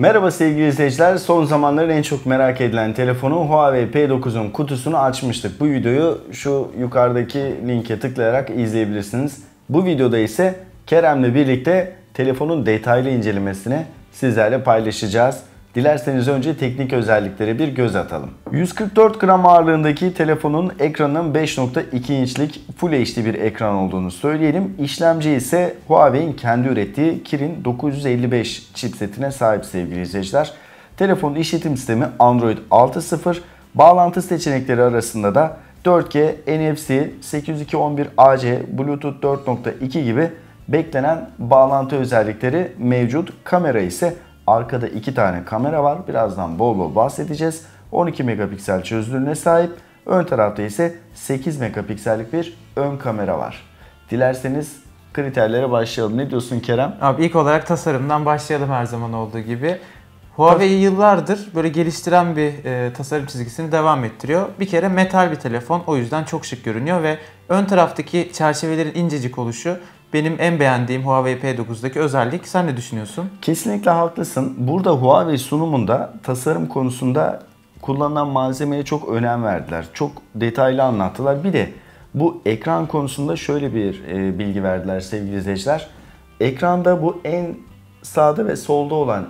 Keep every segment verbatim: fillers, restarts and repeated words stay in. Merhaba sevgili izleyiciler, son zamanların en çok merak edilen telefonu Huawei P dokuzun kutusunu açmıştık. Bu videoyu şu yukarıdaki linke tıklayarak izleyebilirsiniz. Bu videoda ise Kerem'le birlikte telefonun detaylı incelemesini sizlerle paylaşacağız. Dilerseniz önce teknik özelliklere bir göz atalım. yüz kırk dört gram ağırlığındaki telefonun ekranının beş nokta iki inçlik Full H D bir ekran olduğunu söyleyelim. İşlemci ise Huawei'in kendi ürettiği Kirin dokuz yüz elli beş chipsetine sahip sevgili izleyiciler. Telefonun işletim sistemi Android altı nokta sıfır. Bağlantı seçenekleri arasında da dört G, N F C, sekiz yüz iki nokta on bir A C, Bluetooth dört nokta iki gibi beklenen bağlantı özellikleri mevcut. Kamera ise arkada iki tane kamera var. Birazdan bol bol bahsedeceğiz. on iki megapiksel çözünürlüğüne sahip. Ön tarafta ise sekiz megapiksellik bir ön kamera var. Dilerseniz kriterlere başlayalım. Ne diyorsun Kerem? Abi ilk olarak tasarımdan başlayalım her zaman olduğu gibi. Huawei yıllardır böyle geliştiren bir e, tasarım çizgisini devam ettiriyor. Bir kere metal bir telefon, o yüzden çok şık görünüyor ve ön taraftaki çerçevelerin incecik oluşu benim en beğendiğim Huawei P dokuz'daki özellik. Sen ne düşünüyorsun? Kesinlikle haklısın. Burada Huawei sunumunda tasarım konusunda kullanılan malzemeye çok önem verdiler. Çok detaylı anlattılar. Bir de bu ekran konusunda şöyle bir e, bilgi verdiler sevgili izleyiciler. Ekranda bu en sağda ve solda olan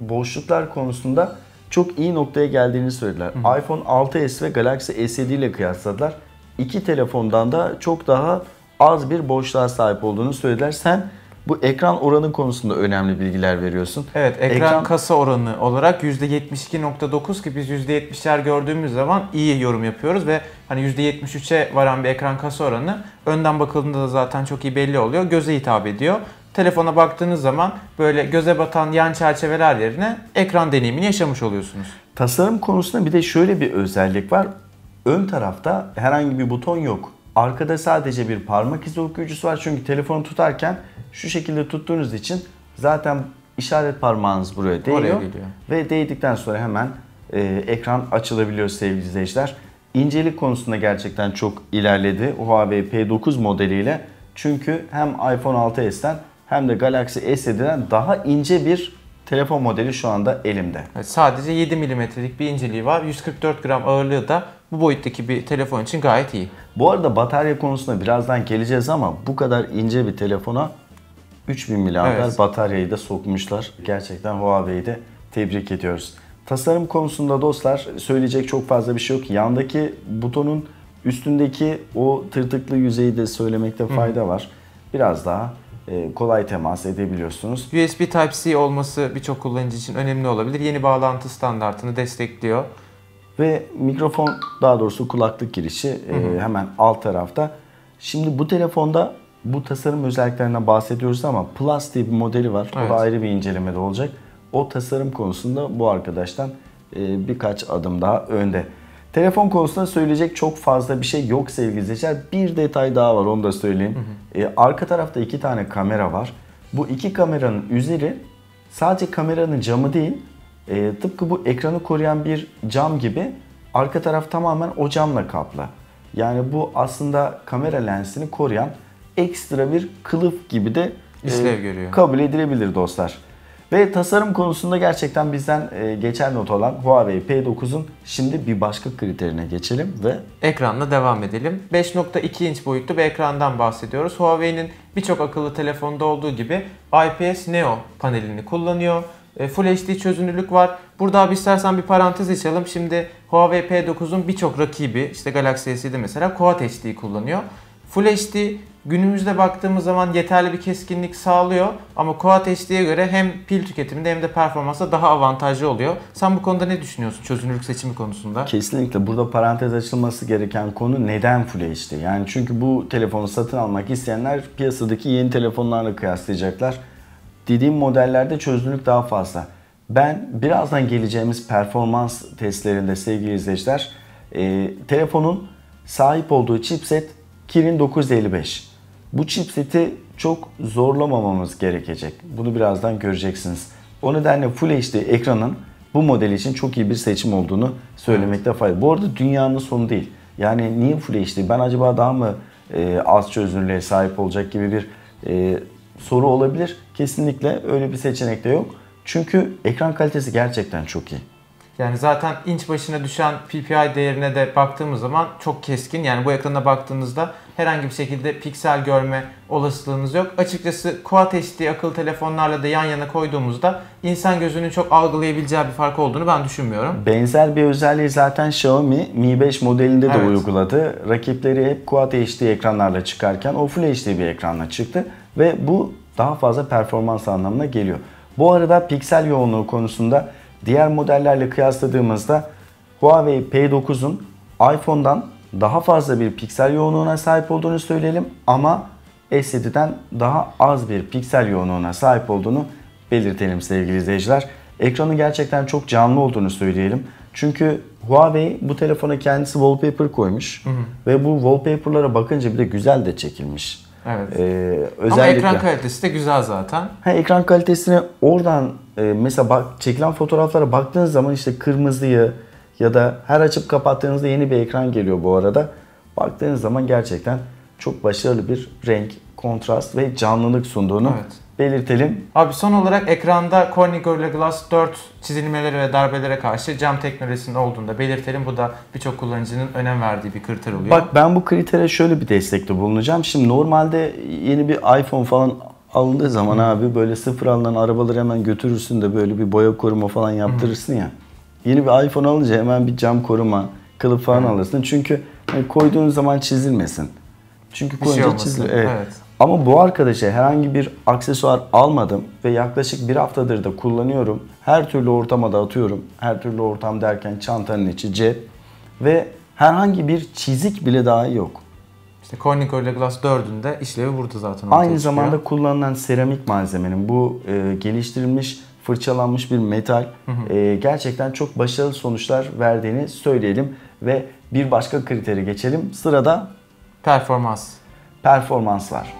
boşluklar konusunda çok iyi noktaya geldiğini söylediler. Hı. iPhone altı es ve Galaxy S yedi ile kıyasladılar. İki telefondan da çok daha az bir boşluğa sahip olduğunu söylediler. Sen bu ekran oranı konusunda önemli bilgiler veriyorsun. Evet, ekran, ekran... kasa oranı olarak yüzde yetmiş iki nokta dokuz ki biz yüzde yetmişler gördüğümüz zaman iyi yorum yapıyoruz ve hani yüzde yetmiş üçe varan bir ekran kasa oranı önden bakıldığında da zaten çok iyi belli oluyor. Göze hitap ediyor. Telefona baktığınız zaman böyle göze batan yan çerçeveler yerine ekran deneyimini yaşamış oluyorsunuz. Tasarım konusunda bir de şöyle bir özellik var. Ön tarafta herhangi bir buton yok. Arkada sadece bir parmak izi okuyucusu var. Çünkü telefonu tutarken şu şekilde tuttuğunuz için zaten işaret parmağınız buraya değiyor. Ve değdikten sonra hemen e, ekran açılabiliyor sevgili izleyiciler. İncelik konusunda gerçekten çok ilerledi Huawei P dokuz modeliyle. Çünkü hem iPhone altı es'ten hem de Galaxy S yedi'den daha ince bir telefon modeli şu anda elimde. Evet, sadece yedi milimetrelik bir inceliği var. yüz kırk dört gram ağırlığı da bu boyuttaki bir telefon için gayet iyi. Bu arada batarya konusuna birazdan geleceğiz ama bu kadar ince bir telefona üç bin miliamper evet, bataryayı da sokmuşlar. Gerçekten Huawei'yi de tebrik ediyoruz. Tasarım konusunda dostlar söyleyecek çok fazla bir şey yok. Yandaki butonun üstündeki o tırtıklı yüzeyi de söylemekte fayda Hı. var. Biraz daha kolay temas edebiliyorsunuz. U S B Type-C olması birçok kullanıcı için önemli olabilir. Yeni bağlantı standartını destekliyor. Ve mikrofon, daha doğrusu kulaklık girişi hı hı. hemen alt tarafta. Şimdi bu telefonda bu tasarım özelliklerinden bahsediyoruz ama Plus diye bir modeli var. Evet. O da ayrı bir incelemede olacak. O tasarım konusunda bu arkadaştan birkaç adım daha önde. Telefon konusunda söyleyecek çok fazla bir şey yok sevgili izleyiciler. Bir detay daha var, onu da söyleyeyim. Hı hı. Ee, arka tarafta iki tane kamera var. Bu iki kameranın üzeri sadece kameranın camı değil, e, tıpkı bu ekranı koruyan bir cam gibi arka taraf tamamen o camla kaplı. Yani bu aslında kamera lensini koruyan ekstra bir kılıf gibi de e, kabul edilebilir dostlar. Ve tasarım konusunda gerçekten bizden geçen not olan Huawei P dokuz'un şimdi bir başka kriterine geçelim ve ekranla devam edelim. beş nokta iki inç boyutlu bir ekrandan bahsediyoruz. Huawei'nin birçok akıllı telefonda olduğu gibi I P S Neo panelini kullanıyor. Full H D çözünürlük var. Burada abi istersen bir parantez açalım. Şimdi Huawei P dokuz'un birçok rakibi, işte Galaxy S yedi mesela Quad H D kullanıyor. Full H D günümüzde baktığımız zaman yeterli bir keskinlik sağlıyor ama Quad H D'ye göre hem pil tüketiminde hem de performansta daha avantajlı oluyor. Sen bu konuda ne düşünüyorsun çözünürlük seçimi konusunda? Kesinlikle burada parantez açılması gereken konu neden Full H D? Yani çünkü bu telefonu satın almak isteyenler piyasadaki yeni telefonlarla kıyaslayacaklar. Dediğim modellerde çözünürlük daha fazla. Ben birazdan geleceğimiz performans testlerinde sevgili izleyiciler e, telefonun sahip olduğu chipset Kirin dokuz yüz elli beş. Bu chipseti çok zorlamamamız gerekecek. Bunu birazdan göreceksiniz. O nedenle Full H D ekranın bu model için çok iyi bir seçim olduğunu söylemekte fayda. Bu arada dünyanın sonu değil. Yani niye Full H D? Ben acaba daha mı e, az çözünürlüğe sahip olacak gibi bir e, soru olabilir. Kesinlikle öyle bir seçenek de yok. Çünkü ekran kalitesi gerçekten çok iyi. Yani zaten inç başına düşen P P I değerine de baktığımız zaman çok keskin. Yani bu ekrana baktığınızda herhangi bir şekilde piksel görme olasılığınız yok. Açıkçası Quad H D akıllı telefonlarla da yan yana koyduğumuzda insan gözünün çok algılayabileceği bir fark olduğunu ben düşünmüyorum. Benzer bir özelliği zaten Xiaomi Mi beş modelinde de evet. uyguladı. Rakipleri hep Quad H D ekranlarla çıkarken o Full H D bir ekranla çıktı ve bu daha fazla performans anlamına geliyor. Bu arada piksel yoğunluğu konusunda diğer modellerle kıyasladığımızda Huawei P dokuzun iPhone'dan daha fazla bir piksel yoğunluğuna sahip olduğunu söyleyelim ama S yediden daha az bir piksel yoğunluğuna sahip olduğunu belirtelim sevgili izleyiciler. Ekranı gerçekten çok canlı olduğunu söyleyelim. Çünkü Huawei bu telefona kendisi wallpaper koymuş, hı hı. ve bu wallpaper'lara bakınca bir de güzel de çekilmiş. Evet. Ee, özellikle... Ama ekran kalitesi de güzel zaten. Ha, ekran kalitesine oradan e, mesela bak, çekilen fotoğraflara baktığınız zaman işte kırmızıyı ya da her açıp kapattığınızda yeni bir ekran geliyor bu arada. Baktığınız zaman gerçekten çok başarılı bir renk, kontrast ve canlılık sunduğunu evet. belirtelim. Abi son olarak ekranda Corning Gorilla Glass dört çizilmeleri ve darbelere karşı cam teknolojisinin olduğunu da belirtelim. Bu da birçok kullanıcının önem verdiği bir kriter oluyor. Bak, ben bu kritere şöyle bir destekte bulunacağım. Şimdi normalde yeni bir iPhone falan alındığı zaman, hı. abi böyle sıfır alınan arabaları hemen götürürsün de böyle bir boya koruma falan yaptırırsın, hı. ya. Yeni bir iPhone alınca hemen bir cam koruma, kılıf falan, hı. alırsın. Çünkü hani koyduğun zaman çizilmesin. Çünkü koyunca şey çizilmiyor. Evet. Evet. Ama bu arkadaşa herhangi bir aksesuar almadım ve yaklaşık bir haftadır da kullanıyorum. Her türlü ortama da atıyorum. Her türlü ortam derken çantanın içi, cep ve herhangi bir çizik bile daha yok. İşte Corning Gorilla Glass dördün de işlevi burada zaten. Aynı zamanda çıkıyor. Kullanılan seramik malzemenin bu e, geliştirilmiş, fırçalanmış bir metal, hı hı. E, gerçekten çok başarılı sonuçlar verdiğini söyleyelim ve bir başka kritere geçelim. Sırada performans. Performans var.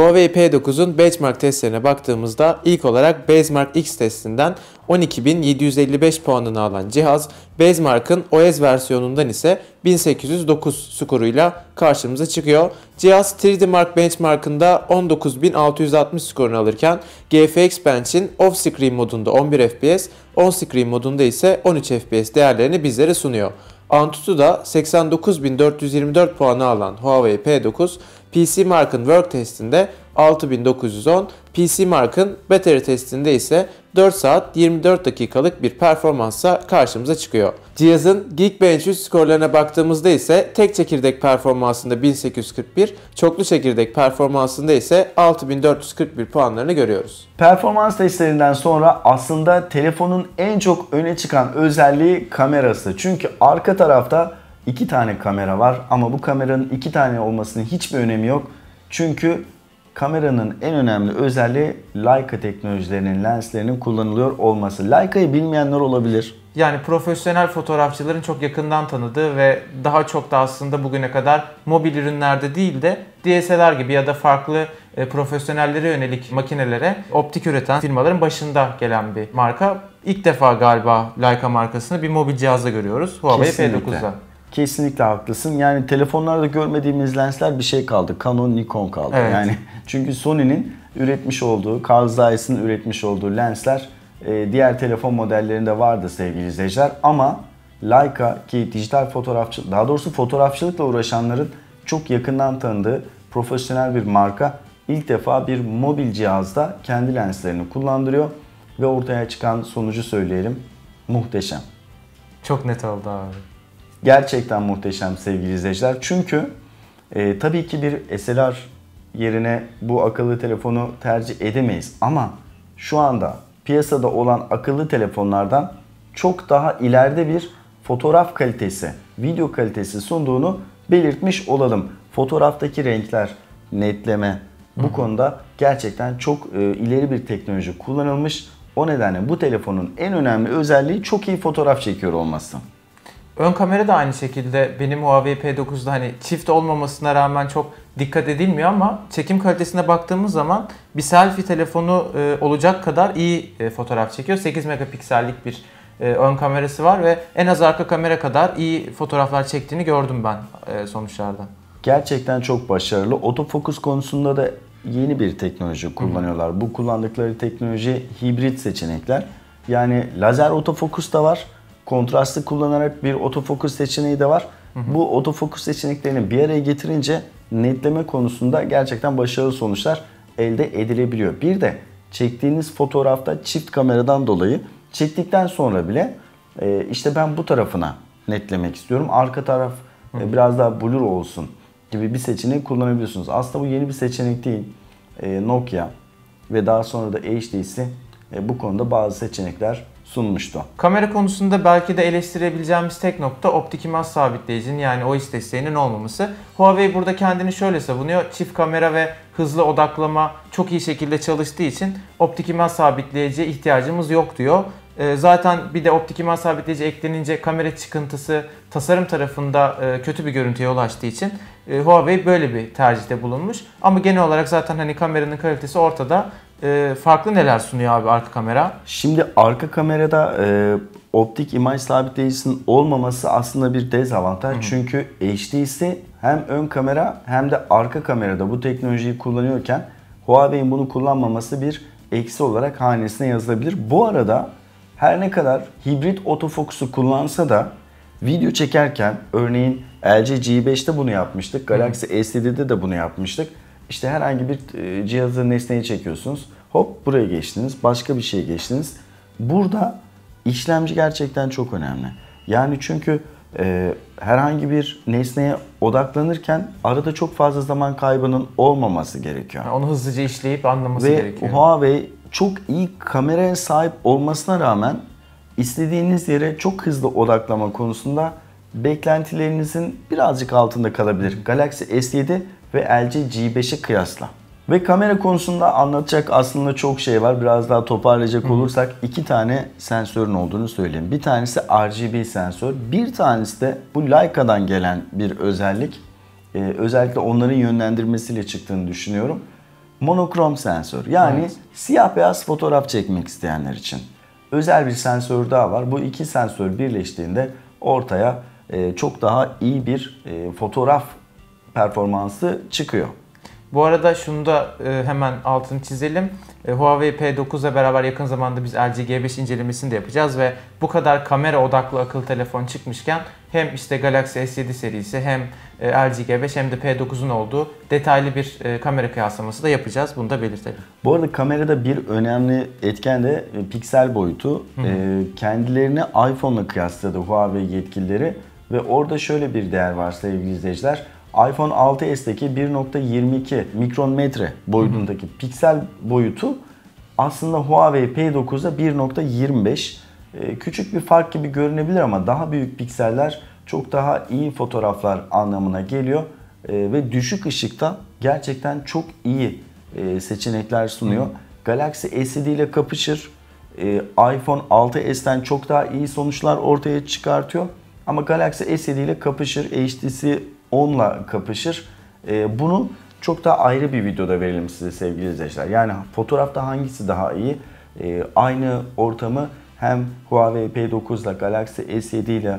Huawei P dokuzun Basemark testlerine baktığımızda ilk olarak Basemark X testinden on iki bin yedi yüz elli beş puanını alan cihaz, Basemark'ın O S versiyonundan ise bin sekiz yüz dokuz skoruyla karşımıza çıkıyor. Cihaz üç D Mark benchmarkında on dokuz bin altı yüz altmış skorunu alırken G F X Bench'in off-screen modunda on bir F P S, on-screen modunda ise on üç F P S değerlerini bizlere sunuyor. Antutu'da seksen dokuz bin dört yüz yirmi dört puanı alan Huawei P dokuz, P C Mark'ın Work testinde altı bin dokuz yüz on, P C Mark'ın Battery testinde ise dört saat yirmi dört dakikalık bir performansla karşımıza çıkıyor. Cihazın Geekbench yüz skorlarına baktığımızda ise tek çekirdek performansında bin sekiz yüz kırk bir, çoklu çekirdek performansında ise altı bin dört yüz kırk bir puanlarını görüyoruz. Performans testlerinden sonra aslında telefonun en çok öne çıkan özelliği kamerası. Çünkü arka tarafta iki tane kamera var ama bu kameranın iki tane olmasının hiçbir önemi yok. Çünkü kameranın en önemli özelliği Leica teknolojilerinin lenslerinin kullanılıyor olması. Leica'yı bilmeyenler olabilir. Yani profesyonel fotoğrafçıların çok yakından tanıdığı ve daha çok da aslında bugüne kadar mobil ürünlerde değil de D S L R gibi ya da farklı profesyonellere yönelik makinelere optik üreten firmaların başında gelen bir marka. İlk defa galiba Leica markasını bir mobil cihazda görüyoruz. Huawei P dokuz'da. Kesinlikle haklısın. Yani telefonlarda görmediğimiz lensler bir şey kaldı. Canon, Nikon kaldı. Evet. Yani çünkü Sony'nin üretmiş olduğu, Carl Zeiss'in üretmiş olduğu lensler e, diğer telefon modellerinde vardı sevgili izleyiciler. Ama Leica ki dijital fotoğrafçı, daha doğrusu fotoğrafçılıkla uğraşanların çok yakından tanıdığı profesyonel bir marka ilk defa bir mobil cihazda kendi lenslerini kullandırıyor ve ortaya çıkan sonucu söyleyelim. Muhteşem. Çok net oldu abi. Gerçekten muhteşem sevgili izleyiciler. Çünkü e, tabii ki bir S L R yerine bu akıllı telefonu tercih edemeyiz. Ama şu anda piyasada olan akıllı telefonlardan çok daha ileride bir fotoğraf kalitesi, video kalitesi sunduğunu belirtmiş olalım. Fotoğraftaki renkler, netleme bu Hı-hı. konuda gerçekten çok e, ileri bir teknoloji kullanılmış. O nedenle bu telefonun en önemli özelliği çok iyi fotoğraf çekiyor olması. Ön kamera da aynı şekilde benim Huawei P dokuz'da hani çift olmamasına rağmen çok dikkat edilmiyor ama çekim kalitesine baktığımız zaman bir selfie telefonu olacak kadar iyi fotoğraf çekiyor. sekiz megapiksellik bir ön kamerası var ve en az arka kamera kadar iyi fotoğraflar çektiğini gördüm ben sonuçlarda. Gerçekten çok başarılı. Otofokus konusunda da yeni bir teknoloji kullanıyorlar. Hı-hı. Bu kullandıkları teknoloji hibrit seçenekler. Yani lazer otofokus da var. Kontrastı kullanarak bir otofokus seçeneği de var. Hı hı. Bu otofokus seçeneklerini bir araya getirince netleme konusunda gerçekten başarılı sonuçlar elde edilebiliyor. Bir de çektiğiniz fotoğrafta çift kameradan dolayı çektikten sonra bile e, işte ben bu tarafına netlemek istiyorum. Arka taraf e, biraz daha blur olsun gibi bir seçeneği kullanabiliyorsunuz. Aslında bu yeni bir seçenek değil. E, Nokia ve daha sonra da H D'si e, bu konuda bazı seçenekler sunmuştu. Kamera konusunda belki de eleştirebileceğimiz tek nokta optik imaj sabitleyicinin yani O I S desteğinin olmaması. Huawei burada kendini şöyle savunuyor. Çift kamera ve hızlı odaklama çok iyi şekilde çalıştığı için optik imaj sabitleyiciye ihtiyacımız yok diyor. Zaten bir de optik imaj sabitleyici eklenince kamera çıkıntısı tasarım tarafında kötü bir görüntüye ulaştığı için Huawei böyle bir tercihte bulunmuş. Ama genel olarak zaten hani kameranın kalitesi ortada. E, farklı neler sunuyor abi arka kamera? Şimdi arka kamerada e, optik imaj sabitleyicisinin olmaması aslında bir dezavantaj. Hı-hı. Çünkü H D'si hem ön kamera hem de arka kamerada bu teknolojiyi kullanıyorken Huawei'nin bunu kullanmaması bir eksi olarak hanesine yazılabilir. Bu arada her ne kadar hibrit otofokusu kullansa da video çekerken örneğin L G G beş'te bunu yapmıştık. Galaxy Hı-hı. S yedi'de de bunu yapmıştık. İşte herhangi bir cihazı nesneyi çekiyorsunuz. Hop buraya geçtiniz. Başka bir şeye geçtiniz. Burada işlemci gerçekten çok önemli. Yani çünkü e, herhangi bir nesneye odaklanırken arada çok fazla zaman kaybının olmaması gerekiyor. Yani onu hızlıca işleyip anlaması Ve gerekiyor. Ve Huawei çok iyi kameraya sahip olmasına rağmen istediğiniz yere çok hızlı odaklama konusunda beklentilerinizin birazcık altında kalabilir. Galaxy S yedi ve L G G beş'i kıyasla. Ve kamera konusunda anlatacak aslında çok şey var. Biraz daha toparlayacak olursak iki tane sensörün olduğunu söyleyeyim. Bir tanesi R G B sensör. Bir tanesi de bu Leica'dan gelen bir özellik. Ee, özellikle onların yönlendirmesiyle çıktığını düşünüyorum. monokrom sensör. Yani evet, siyah beyaz fotoğraf çekmek isteyenler için özel bir sensör daha var. Bu iki sensör birleştiğinde ortaya çok daha iyi bir fotoğraf performansı çıkıyor. Bu arada şunu da hemen altını çizelim. Huawei P dokuz ile beraber yakın zamanda biz L G G beş incelemesini de yapacağız ve bu kadar kamera odaklı akıllı telefon çıkmışken hem işte Galaxy S yedi serisi hem L G G beş hem de P dokuzun olduğu detaylı bir kamera kıyaslaması da yapacağız. Bunu da belirtelim. Bu arada kamerada bir önemli etken de piksel boyutu. Hı hı. Kendilerini iPhone'la kıyasladı Huawei yetkilileri ve orada şöyle bir değer var sevgili izleyiciler. iPhone altı s'teki bir nokta yirmi iki mikrometre boyutundaki Hı-hı. piksel boyutu aslında Huawei P dokuzda bir nokta yirmi beş. Ee, küçük bir fark gibi görünebilir ama daha büyük pikseller çok daha iyi fotoğraflar anlamına geliyor. Ee, ve düşük ışıkta gerçekten çok iyi e, seçenekler sunuyor. Hı-hı. Galaxy S yedi ile kapışır. Ee, iPhone altı s'ten çok daha iyi sonuçlar ortaya çıkartıyor. Ama Galaxy S yedi ile kapışır. H D'si onunla kapışır. Ee, bunu çok daha ayrı bir videoda verelim size sevgili izleyiciler. Yani fotoğrafta hangisi daha iyi? Ee, aynı ortamı hem Huawei P dokuz ile Galaxy S yedi ile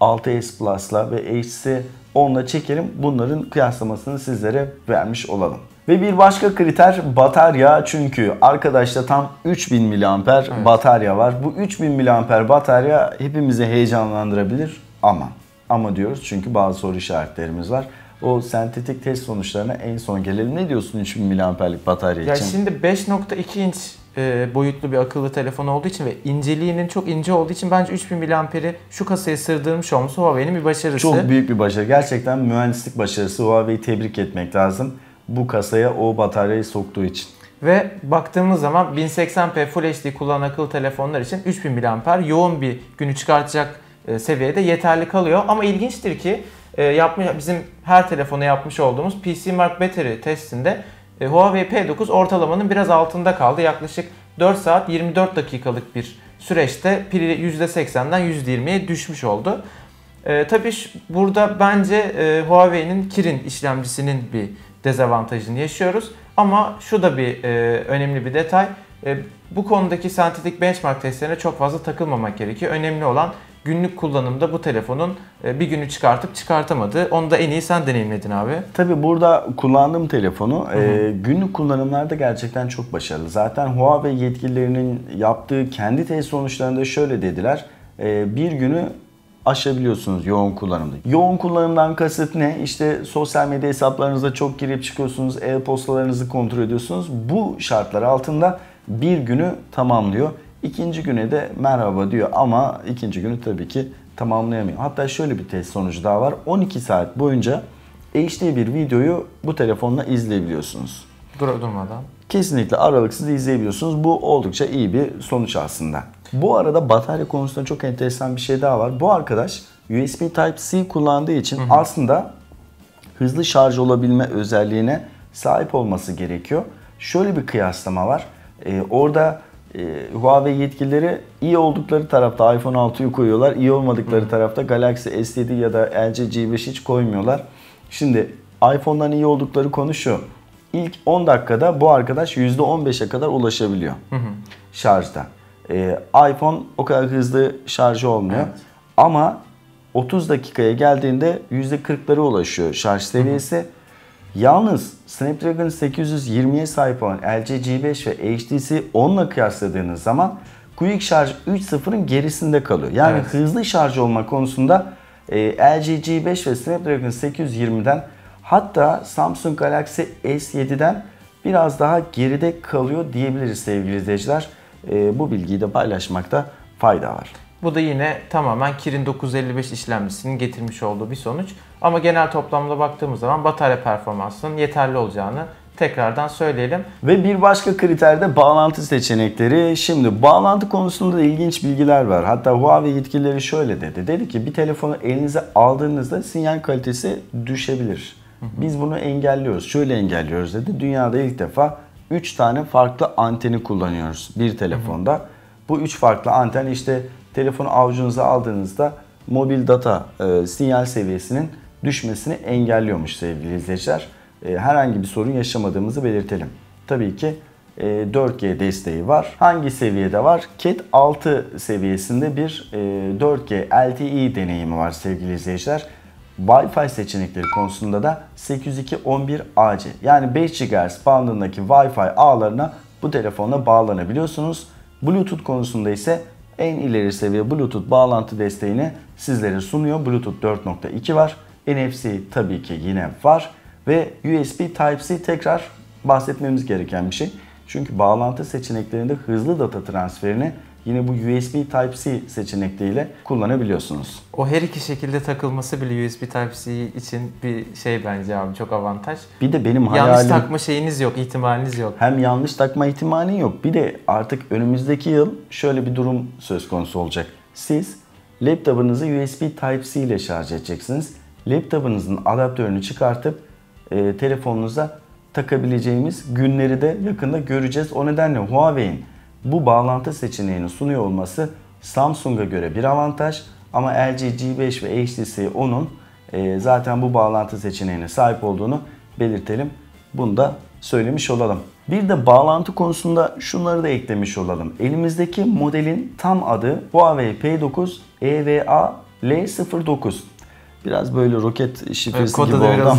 altı s Plus'la ve H D'si onunla çekelim. Bunların kıyaslamasını sizlere vermiş olalım. Ve bir başka kriter batarya. Çünkü arkadaşta tam üç bin miliamper evet, batarya var. Bu üç bin miliamper batarya hepimizi heyecanlandırabilir ama Ama diyoruz çünkü bazı soru işaretlerimiz var. O sentetik test sonuçlarına en son gelelim. Ne diyorsun üç bin miliamperlik batarya ya için? Ya şimdi beş nokta iki inç boyutlu bir akıllı telefon olduğu için ve inceliğinin çok ince olduğu için bence üç bin miliamperi şu kasaya sığdırmış olması Huawei'nin bir başarısı. Çok büyük bir başarı. Gerçekten mühendislik başarısı. Huawei'yi tebrik etmek lazım. Bu kasaya o bataryayı soktuğu için. Ve baktığımız zaman bin seksen p Full H D kullanan akıllı telefonlar için üç bin miliamper yoğun bir günü çıkartacak seviyede yeterli kalıyor. Ama ilginçtir ki yapmış, bizim her telefona yapmış olduğumuz P C Mark Battery testinde Huawei P dokuz ortalamanın biraz altında kaldı. Yaklaşık dört saat yirmi dört dakikalık bir süreçte pili yüzde seksenden yüzde yirmiye düşmüş oldu. E, tabii burada bence e, Huawei'nin Kirin işlemcisinin bir dezavantajını yaşıyoruz. Ama şu da bir e, önemli bir detay. E, bu konudaki sentetik benchmark testlerine çok fazla takılmamak gerekiyor. Önemli olan günlük kullanımda bu telefonun bir günü çıkartıp çıkartamadığı. Onu da en iyi sen deneyimledin abi. Tabii burada kullandığım telefonu hı hı. E, günlük kullanımlarda gerçekten çok başarılı. Zaten Huawei yetkililerinin yaptığı kendi test sonuçlarında şöyle dediler. E, bir günü aşabiliyorsunuz yoğun kullanımda. Yoğun kullanımdan kasıt ne? İşte sosyal medya hesaplarınıza çok girip çıkıyorsunuz. E-postalarınızı kontrol ediyorsunuz. Bu şartlar altında bir günü tamamlıyor. İkinci güne de merhaba diyor ama ikinci günü tabii ki tamamlayamıyor. Hatta şöyle bir test sonucu daha var. on iki saat boyunca H D bir videoyu bu telefonla izleyebiliyorsunuz. Durmadan. Kesinlikle aralıksız izleyebiliyorsunuz. Bu oldukça iyi bir sonuç aslında. Bu arada batarya konusunda çok enteresan bir şey daha var. Bu arkadaş U S B Type-C kullandığı için hı hı. aslında hızlı şarj olabilme özelliğine sahip olması gerekiyor. Şöyle bir kıyaslama var. Ee, orada Huawei yetkilileri iyi oldukları tarafta iPhone altı'yı koyuyorlar. İyi olmadıkları tarafta Galaxy S yedi ya da L G G beş hiç koymuyorlar. Şimdi iPhone'dan iyi oldukları konu şu. İlk on dakikada bu arkadaş yüzde on beşe kadar ulaşabiliyor hı hı. şarjda. Ee, iPhone o kadar hızlı şarjı olmuyor. Evet. Ama otuz dakikaya geldiğinde yüzde kırklara ulaşıyor şarj seviyesi. Hı hı. Yalnız Snapdragon sekiz yüz yirmiye sahip olan L G G beş ve H D'si onunla kıyasladığınız zaman Quick Şarj üç nokta sıfırın gerisinde kalıyor. Yani evet, hızlı şarj olma konusunda e, L G G beş ve Snapdragon sekiz yüz yirmiden hatta Samsung Galaxy S yediden biraz daha geride kalıyor diyebiliriz sevgili izleyiciler. E, bu bilgiyi de paylaşmakta fayda var. Bu da yine tamamen Kirin dokuz yüz elli beş işlemcisinin getirmiş olduğu bir sonuç. Ama genel toplamda baktığımız zaman batarya performansının yeterli olacağını tekrardan söyleyelim. Ve bir başka kriter de bağlantı seçenekleri. Şimdi bağlantı konusunda da ilginç bilgiler var. Hatta Huawei yetkilileri şöyle dedi. Dedi ki bir telefonu elinize aldığınızda sinyal kalitesi düşebilir. Biz bunu engelliyoruz. Şöyle engelliyoruz dedi. Dünyada ilk defa üç tane farklı anteni kullanıyoruz bir telefonda. Bu üç farklı anten işte telefonu avucunuza aldığınızda mobil data e, sinyal seviyesinin düşmesini engelliyormuş sevgili izleyiciler. e, herhangi bir sorun yaşamadığımızı belirtelim. Tabii ki e, dört G desteği var. Hangi seviyede var? Cat altı seviyesinde bir e, dört G L T E deneyimi var sevgili izleyiciler. Wi-Fi seçenekleri konusunda da sekiz yüz iki nokta on bir A C yani beş gigahertz bandındaki Wi-Fi ağlarına bu telefonla bağlanabiliyorsunuz. Bluetooth konusunda ise en ileri seviye Bluetooth bağlantı desteğini sizlere sunuyor. Bluetooth dört nokta iki var. N F C tabii ki yine var. Ve U S B Type-C tekrar bahsetmemiz gereken bir şey. Çünkü bağlantı seçeneklerinde hızlı data transferini yine bu U S B Type-C seçenekleriyle kullanabiliyorsunuz. O her iki şekilde takılması bile U S B Type-C için bir şey bence abi, çok avantaj. Bir de benim hayalim... Yanlış takma şeyiniz yok, ihtimaliniz yok. Hem yanlış takma ihtimalin yok. Bir de artık önümüzdeki yıl şöyle bir durum söz konusu olacak. Siz laptopunuzu U S B Type-C ile şarj edeceksiniz. Laptopunuzun adaptörünü çıkartıp e, telefonunuza takabileceğimiz günleri de yakında göreceğiz. O nedenle Huawei'in bu bağlantı seçeneğini sunuyor olması Samsung'a göre bir avantaj, ama L G G beş ve H T C onun e, zaten bu bağlantı seçeneğine sahip olduğunu belirtelim. Bunu da söylemiş olalım. Bir de bağlantı konusunda şunları da eklemiş olalım. Elimizdeki modelin tam adı Huawei P dokuz E V A L sıfır dokuz. Biraz böyle roket şifresi evet, gibi oldu ama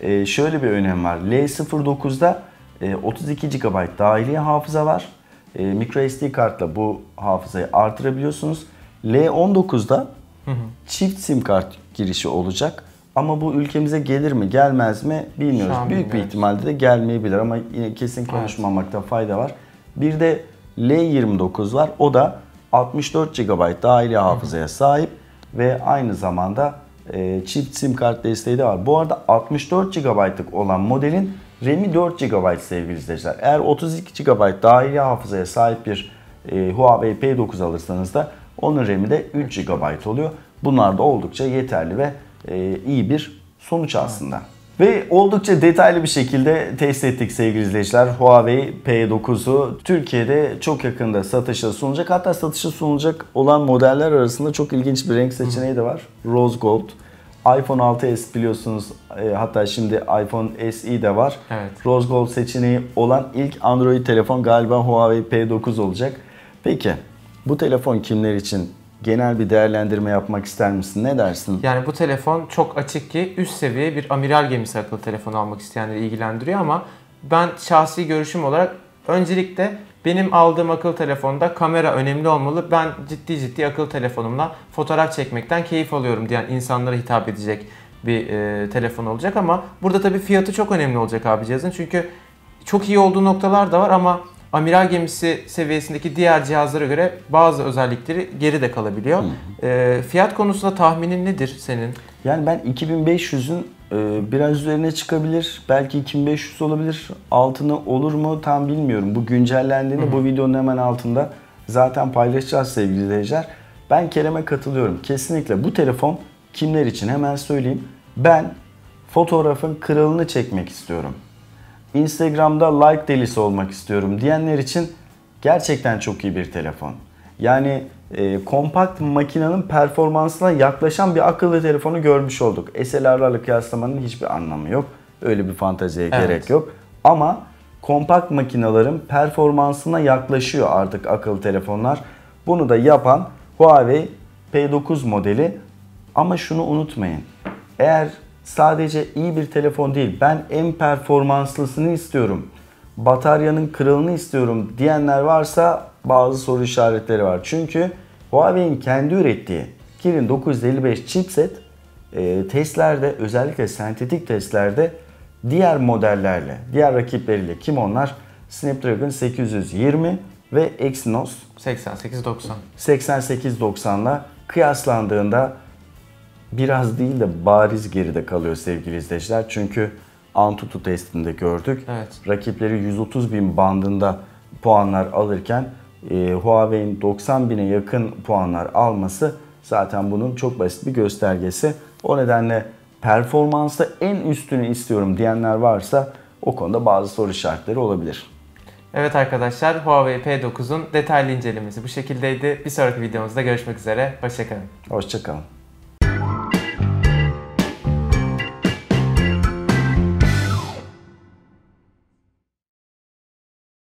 e, şöyle bir önem var. L sıfır dokuz'da e, otuz iki gigabayt dahili hafıza var. E, micro S D kartla bu hafızayı artırabiliyorsunuz. L on dokuz'da hı hı. çift sim kart girişi olacak. Ama bu ülkemize gelir mi gelmez mi bilmiyoruz. Büyük bilmiyorum. Bir ihtimalle de gelmeyebilir ama yine kesin konuşmamakta evet. fayda var. Bir de L yirmi dokuz var. O da altmış dört gigabayt dahili hafızaya hı hı. sahip ve aynı zamanda e, çift sim kart desteği de var. Bu arada altmış dört gigabaytlık olan modelin RAM'i dört gigabayt sevgili izleyiciler. Eğer otuz iki gigabayt dahili hafızaya sahip bir e, Huawei P dokuz alırsanız da onun RAM'i de üç gigabayt oluyor. Bunlar da oldukça yeterli ve e, iyi bir sonuç aslında. Ve oldukça detaylı bir şekilde test ettik sevgili izleyiciler. Huawei P dokuz'u Türkiye'de çok yakında satışa sunulacak. Hatta satışa sunulacak olan modeller arasında çok ilginç bir renk seçeneği de var. Rose Gold. iPhone altı S biliyorsunuz, e, hatta şimdi iPhone S E de var. Evet. Rose Gold seçeneği olan ilk Android telefon galiba Huawei P dokuz olacak. Peki bu telefon kimler için? Genel bir değerlendirme yapmak ister misin? Ne dersin? Yani bu telefon çok açık ki üst seviye bir amiral gemisi akıllı telefon almak isteyenleri ilgilendiriyor ama ben şahsi görüşüm olarak öncelikle benim aldığım akıllı telefonda kamera önemli olmalı. Ben ciddi ciddi akıllı telefonumla fotoğraf çekmekten keyif alıyorum diyen insanlara hitap edecek bir e, telefon olacak ama burada tabii fiyatı çok önemli olacak abi cihazın. Çünkü çok iyi olduğu noktalar da var ama amiral gemisi seviyesindeki diğer cihazlara göre bazı özellikleri geride kalabiliyor. E, fiyat konusunda tahminin nedir senin? Yani ben iki bin beş yüz'ün e, biraz üzerine çıkabilir. Belki iki bin beş yüz olabilir. Altını olur mu tam bilmiyorum. Bu güncellendiğinde Hı-hı. bu videonun hemen altında zaten paylaşacağız sevgili izleyiciler. Ben Kerem'e katılıyorum. Kesinlikle bu telefon kimler için hemen söyleyeyim. Ben fotoğrafın kralını çekmek istiyorum. Instagram'da like delisi olmak istiyorum diyenler için gerçekten çok iyi bir telefon. Yani e, kompakt makinenin performansına yaklaşan bir akıllı telefonu görmüş olduk. S L R'larla kıyaslamanın hiçbir anlamı yok. Öyle bir fanteziye evet. gerek yok. Ama kompakt makinelerin performansına yaklaşıyor artık akıllı telefonlar. Bunu da yapan Huawei P dokuz modeli. Ama şunu unutmayın. Eğer sadece iyi bir telefon değil, ben en performanslısını istiyorum, bataryanın kralını istiyorum diyenler varsa bazı soru işaretleri var. Çünkü Huawei'in kendi ürettiği Kirin dokuz yüz elli beş chipset e, testlerde, özellikle sentetik testlerde diğer modellerle, diğer rakipleriyle, kim onlar? Snapdragon sekiz yüz yirmi ve Exynos seksen sekiz doksan ile kıyaslandığında biraz değil de bariz geride kalıyor sevgili izleyiciler. Çünkü Antutu testinde gördük. Evet. Rakipleri yüz otuz bin bandında puanlar alırken e, Huawei'in doksan bine yakın puanlar alması zaten bunun çok basit bir göstergesi. O nedenle performansta en üstünü istiyorum diyenler varsa o konuda bazı soru işaretleri olabilir. Evet arkadaşlar, Huawei P dokuz'un detaylı incelemesi bu şekildeydi. Bir sonraki videomuzda görüşmek üzere. Hoşçakalın. Hoşçakalın.